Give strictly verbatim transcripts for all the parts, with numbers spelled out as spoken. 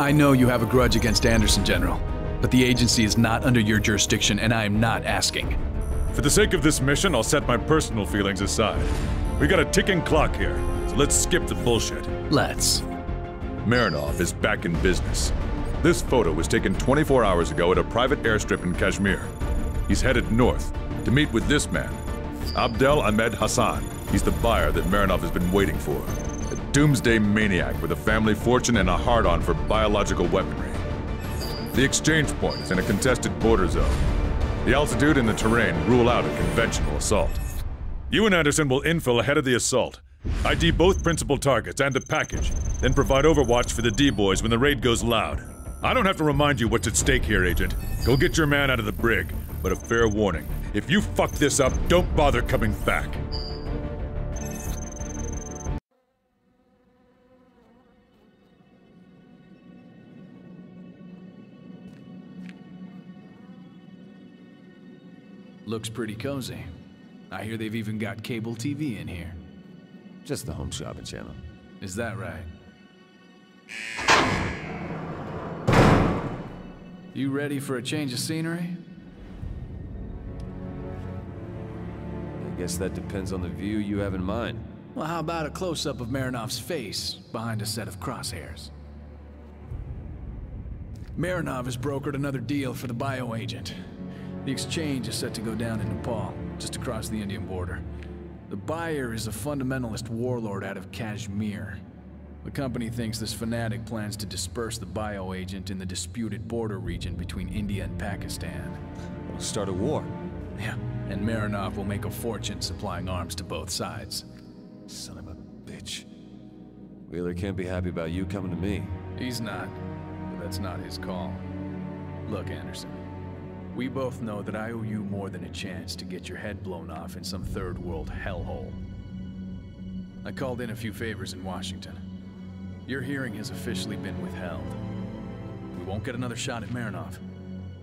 I know you have a grudge against Anderson, General, but the agency is not under your jurisdiction, and I am not asking. For the sake of this mission, I'll set my personal feelings aside. We got a ticking clock here, so let's skip the bullshit. Let's. Marinov is back in business. This photo was taken twenty-four hours ago at a private airstrip in Kashmir. He's headed north to meet with this man, Abdel Ahmed Hassan. He's the buyer that Marinov has been waiting for. A doomsday maniac with a family fortune and a hard-on for biological weaponry. The exchange point is in a contested border zone. The altitude and the terrain rule out a conventional assault. You and Anderson will infill ahead of the assault. I D both principal targets and the package, then provide overwatch for the D-boys when the raid goes loud. I don't have to remind you what's at stake here, Agent. Go get your man out of the brig, but a fair warning. If you fuck this up, don't bother coming back. Looks pretty cozy. I hear they've even got cable T V in here. Just the home shopping channel. Is that right? You ready for a change of scenery? I guess that depends on the view you have in mind. Well, how about a close-up of Marinov's face behind a set of crosshairs? Marinov has brokered another deal for the bioagent. The exchange is set to go down in Nepal, just across the Indian border. The buyer is a fundamentalist warlord out of Kashmir. The company thinks this fanatic plans to disperse the bioagent in the disputed border region between India and Pakistan. We'll start a war. Yeah, and Marinov will make a fortune supplying arms to both sides. Son of a bitch. Wheeler can't be happy about you coming to me. He's not, but that's not his call. Look, Anderson. We both know that I owe you more than a chance to get your head blown off in some third-world hellhole. I called in a few favors in Washington. Your hearing has officially been withheld. We won't get another shot at Marinov.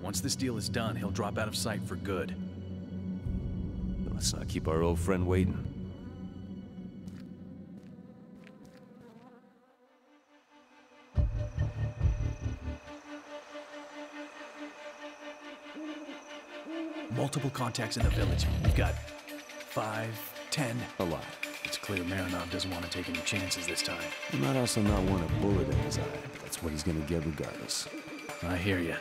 Once this deal is done, he'll drop out of sight for good. Let's not keep our old friend waiting. Multiple contacts in the village. We've got five, ten, a lot. It's clear Marinov doesn't want to take any chances this time. He might also not want a bullet in his eye, but that's what he's going to get regardless. I hear you.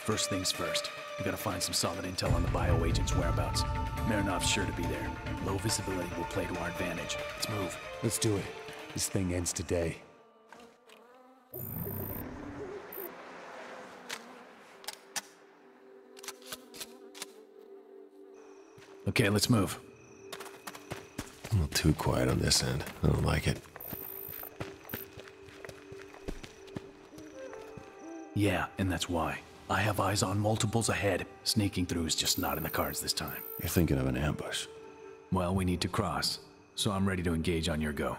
First things first. We got to find some solid intel on the bioagent's whereabouts. Marinov's sure to be there. Low visibility will play to our advantage. Let's move. Let's do it. This thing ends today. Okay, let's move. A little too quiet on this end. I don't like it. Yeah, and that's why. I have eyes on multiples ahead. Sneaking through is just not in the cards this time. You're thinking of an ambush. Well, we need to cross, so I'm ready to engage on your go.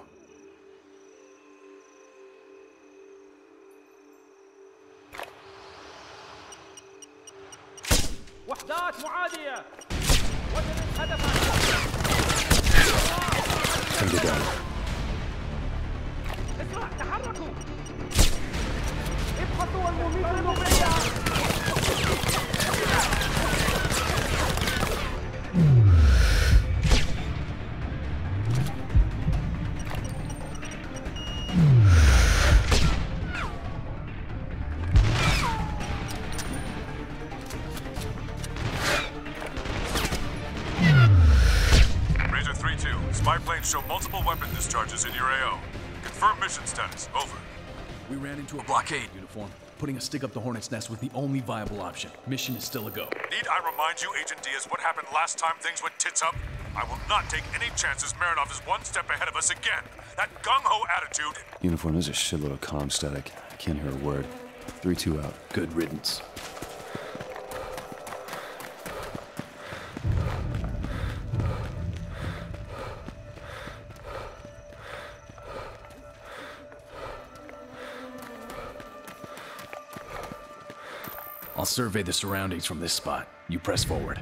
Come get down. My planes show multiple weapon discharges in your A O. Confirm mission status. Over. We ran into a blockade uniform. Putting a stick up the hornet's nest was the only viable option. Mission is still a go. Need I remind you, Agent Diaz, what happened last time things went tits up? I will not take any chances Marinov is one step ahead of us again. That gung-ho attitude. Uniform, there's a shitload of comm static. I can't hear a word. three two out. Good riddance. I'll survey the surroundings from this spot. You press forward.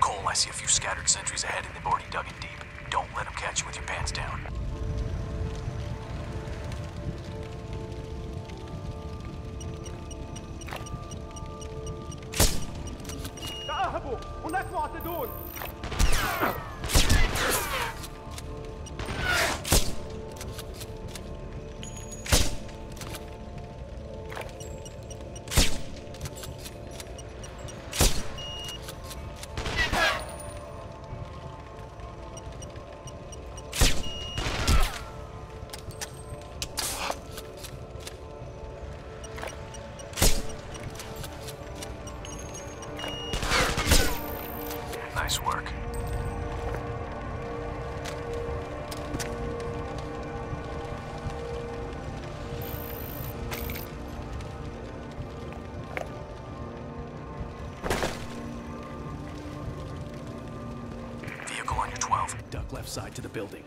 Cole, I see a few scattered sentries ahead and they've already dug in deep. Don't let them catch you with your pants down. Left side to the building.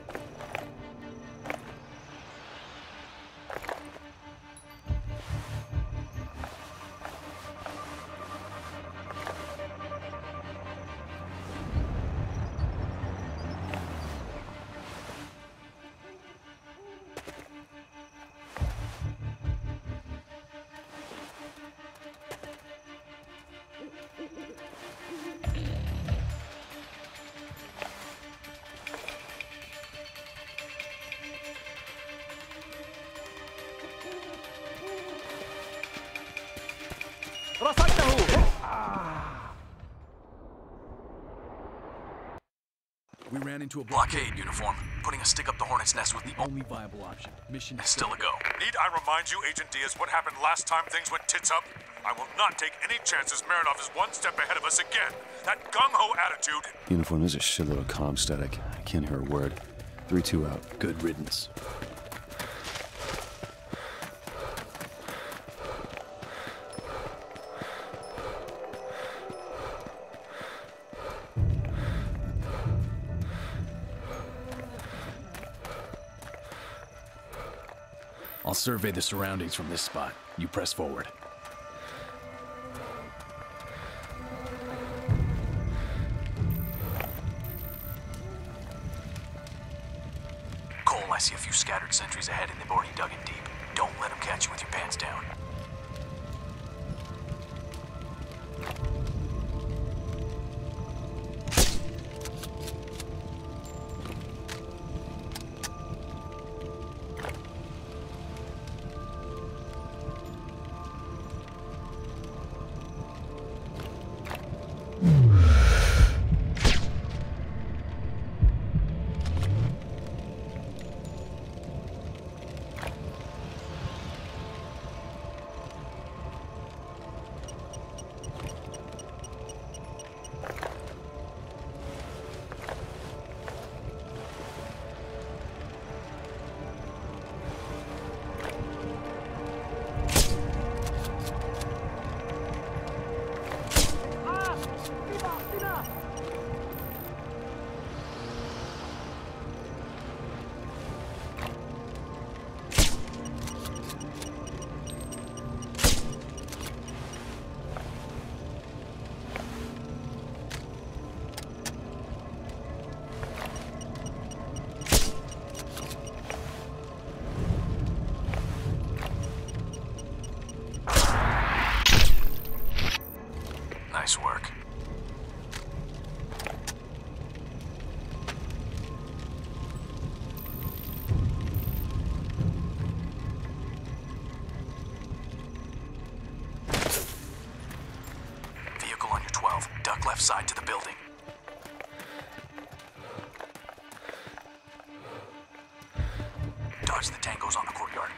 We ran into a blockade uniform. Putting a stick up the hornet's nest was the only viable option. Mission is still a go. Need I remind you, Agent Diaz, what happened last time things went tits up? I will not take any chances. Marinov is one step ahead of us again. That gung-ho attitude. Uniform is a shitload of comm static. I can't hear a word. three two out. Good riddance. I'll survey the surroundings from this spot. You press forward. Cole, I see a few scattered sentries ahead and they've already dug in deep. Don't let them catch you with your pants down. Nice work. Vehicle on your twelve. Duck left side to the building. Dodge the tangos on the courtyard.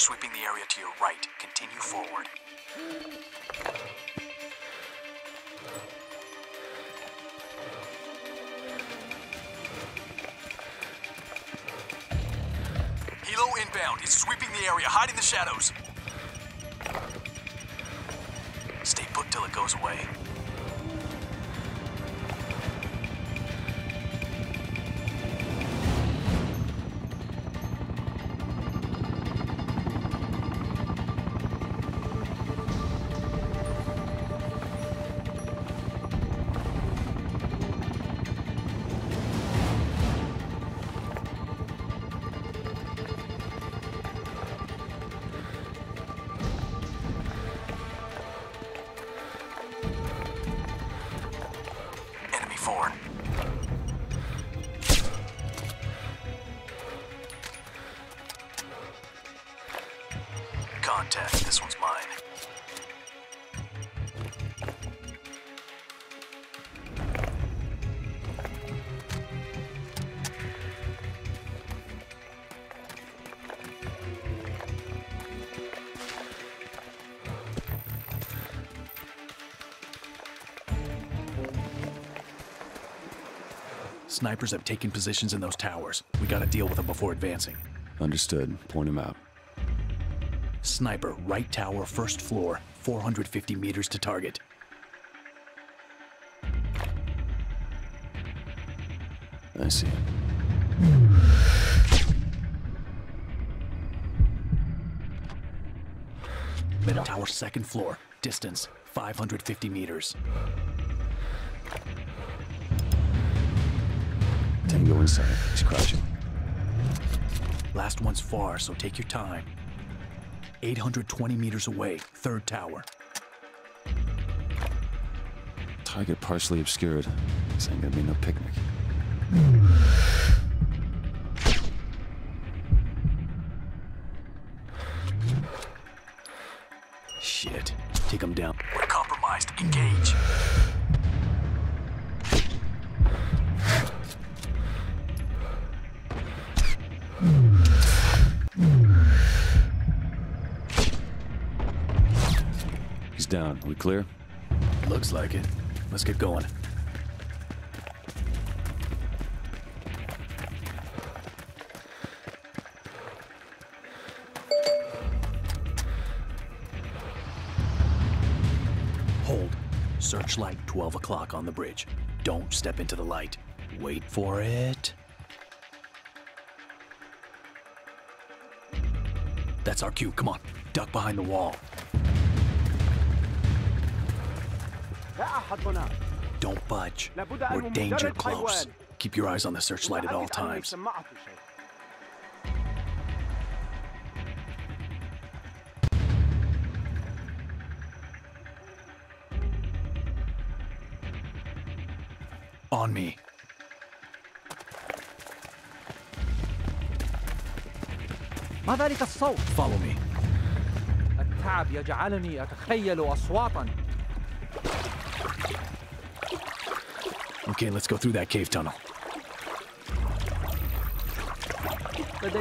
Sweeping the area to your right. Continue forward. Helo inbound. It's sweeping the area, hiding the shadows. until it goes away. Contact. This one's mine. Snipers have taken positions in those towers. We gotta deal with them before advancing. Understood. Point them out. Sniper, right tower, first floor, four hundred fifty meters to target. I see. Middle tower, second floor, distance, five hundred fifty meters. Tango inside, he's crouching. Last one's far, so take your time. eight hundred twenty meters away, third tower. Target partially obscured. This ain't gonna be no picnic. Shit. Take him down. We're compromised. Engage. Down. We clear? Looks like it. Let's get going. Hold. Searchlight twelve o'clock on the bridge. Don't step into the light. Wait for it. That's our cue. Come on. Duck behind the wall. Don't budge. We're danger close. Keep your eyes on the searchlight at all times. On me. Follow me. التعب يجعلني أتخيل أصواتاً. Okay, let's go through that cave tunnel. Hold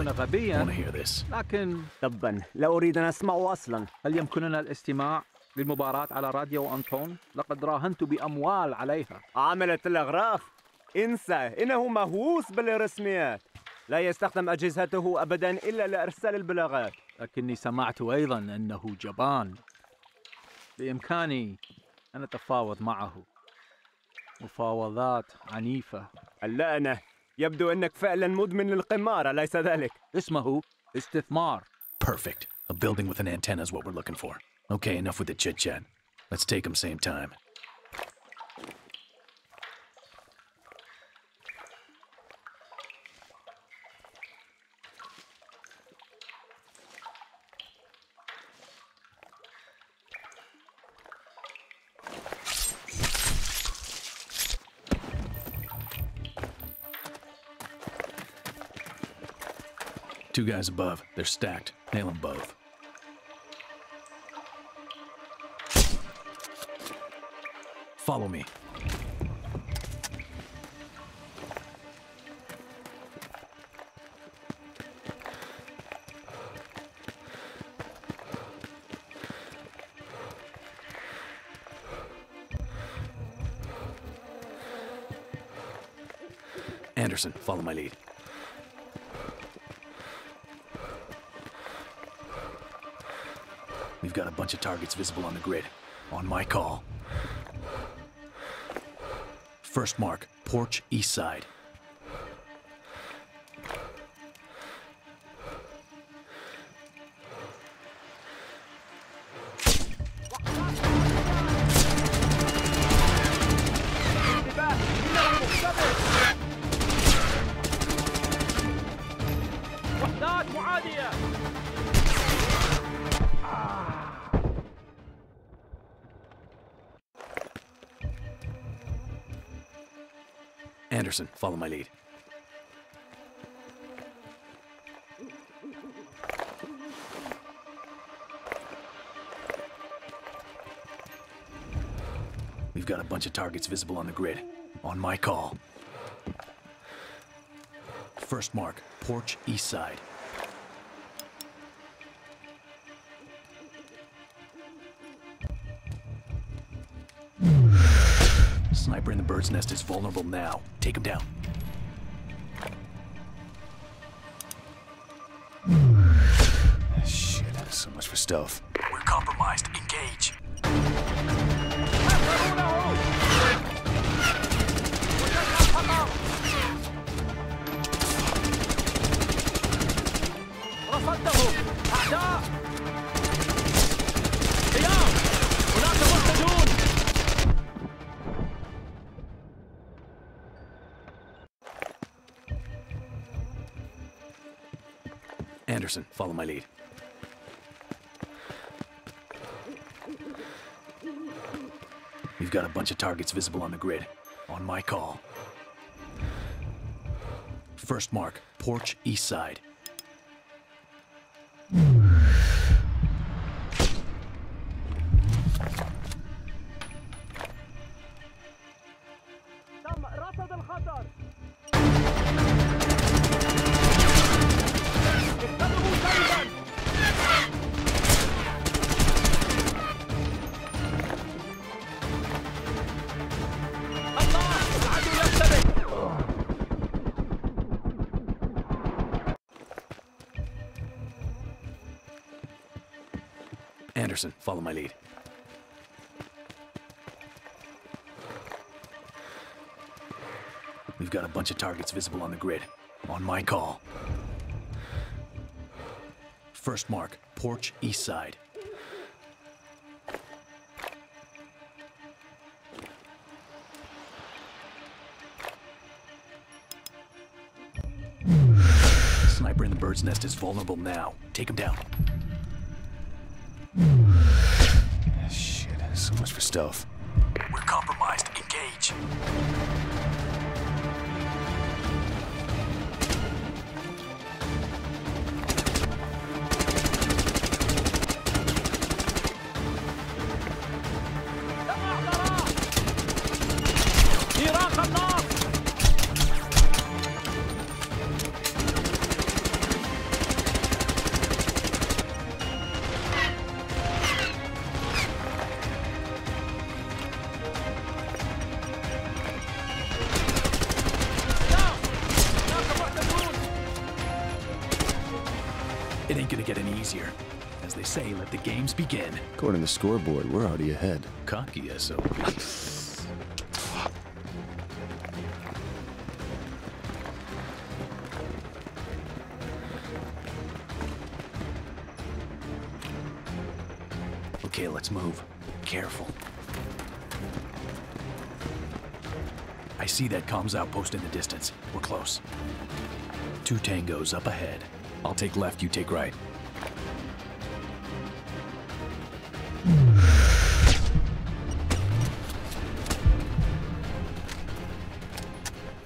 it. I want to hear this. مفاوضات عنيفة. اللعنة. يبدو أنك فعلا مدمن للقمار, أليس ذلك؟ اسمه استثمار. Perfect. A building with an antenna is what we're looking for. Okay, enough with the chit-chat. Let's take them same time. Two guys above. They're stacked. Nail them both. Follow me. Anderson, follow my lead. We've got a bunch of targets visible on the grid. On my call. First mark, porch east side. Anderson, follow my lead. We've got a bunch of targets visible on the grid. On my call. First mark, porch east side. Sniper in the bird's nest is vulnerable now. Take him down. Shit, so much for stealth. We're compromised. Engage. Anderson, follow my lead. We've got a bunch of targets visible on the grid. On my call. First mark, porch east side. Anderson, follow my lead. We've got a bunch of targets visible on the grid. On my call. First mark, porch east side. Sniper in the bird's nest is vulnerable now. Take him down. Shit, so much for stealth. We're compromised. Engage. It ain't gonna get any easier. As they say, let the games begin. According to the scoreboard, we're already ahead. Cocky S O B. Okay, let's move. Careful. I see that comms outpost in the distance. We're close. Two tangos up ahead. I'll take left, you take right.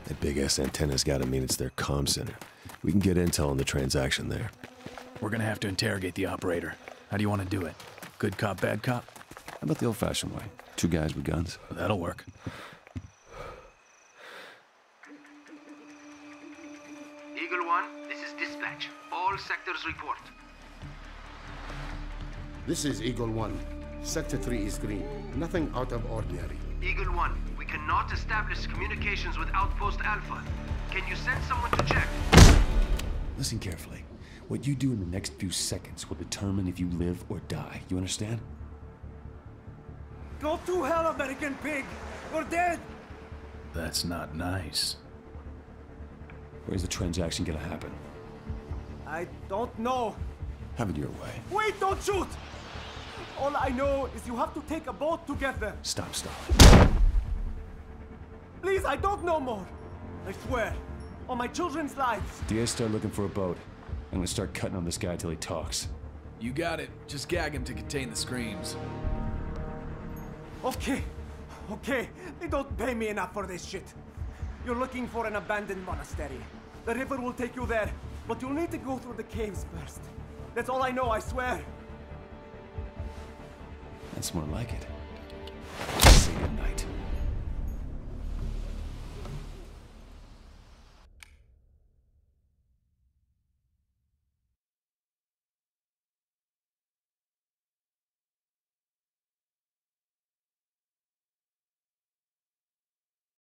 That big-ass antenna's gotta mean it's their comm center. We can get intel on the transaction there. We're gonna have to interrogate the operator. How do you want to do it? Good cop, bad cop? How about the old-fashioned way? Two guys with guns. That'll work. Sectors report. This is Eagle one. Sector three is green. Nothing out of ordinary. Eagle one, we cannot establish communications with Outpost Alpha. Can you send someone to check? Listen carefully. What you do in the next few seconds will determine if you live or die. You understand? Go to hell, American pig! We're dead! That's not nice. Where's the transaction gonna happen? I don't know. Have it your way. Wait, don't shoot! All I know is you have to take a boat to get there. Stop, stop. Please, I don't know more. I swear. On my children's lives. Diaz, start looking for a boat. I'm gonna start cutting on this guy till he talks. You got it. Just gag him to contain the screams. Okay. Okay. They don't pay me enough for this shit. You're looking for an abandoned monastery. The river will take you there, but you'll need to go through the caves first. That's all I know, I swear. That's more like it.